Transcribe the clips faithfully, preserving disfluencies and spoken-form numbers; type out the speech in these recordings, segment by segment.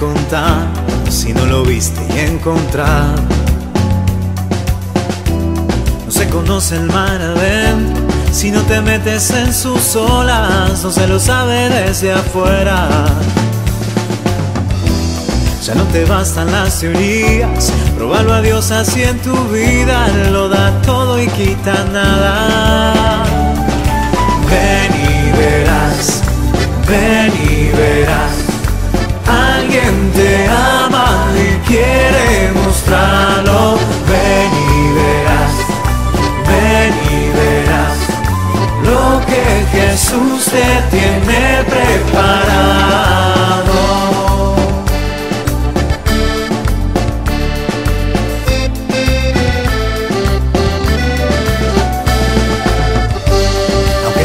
contar si no lo viste y encontrar. No se conoce el mar adentro si no te metes en sus olas. No se lo sabe desde afuera. Ya no te bastan las teorías, próbalo a Dios así en tu vida. Lo da todo y quita nada. Ven y verás, ven y verás, alguien te ama y quiere mostrarlo. Ven y verás, ven y verás, lo que Jesús te tiene preparado.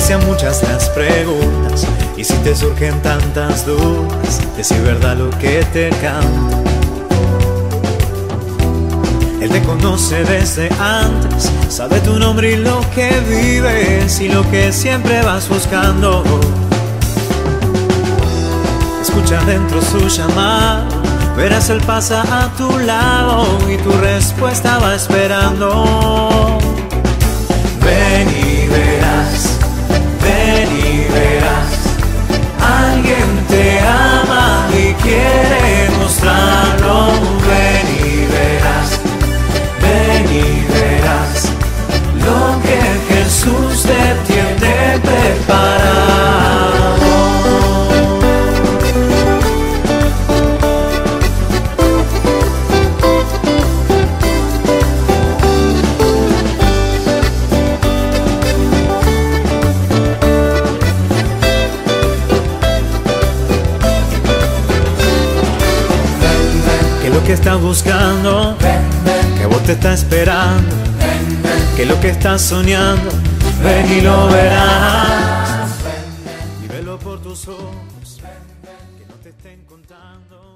Sean muchas las preguntas y si te surgen tantas dudas de si es verdad lo que te canta. Él te conoce desde antes, sabe tu nombre y lo que vives y lo que siempre vas buscando. Escucha dentro su llamada, verás él pasa a tu lado y tu respuesta va esperando. Ven y verás, ven y verás, alguien te ama y quiere mostrarlo. Ven y verás, ven y verás, lo que Jesús te tiene preparado. Que estás buscando, ven, ven, que vos te estás esperando, ven, ven, que lo que estás soñando, ven, ven y lo verás, ven, ven, y velo por tus ojos, ven, ven, que no te estén contando.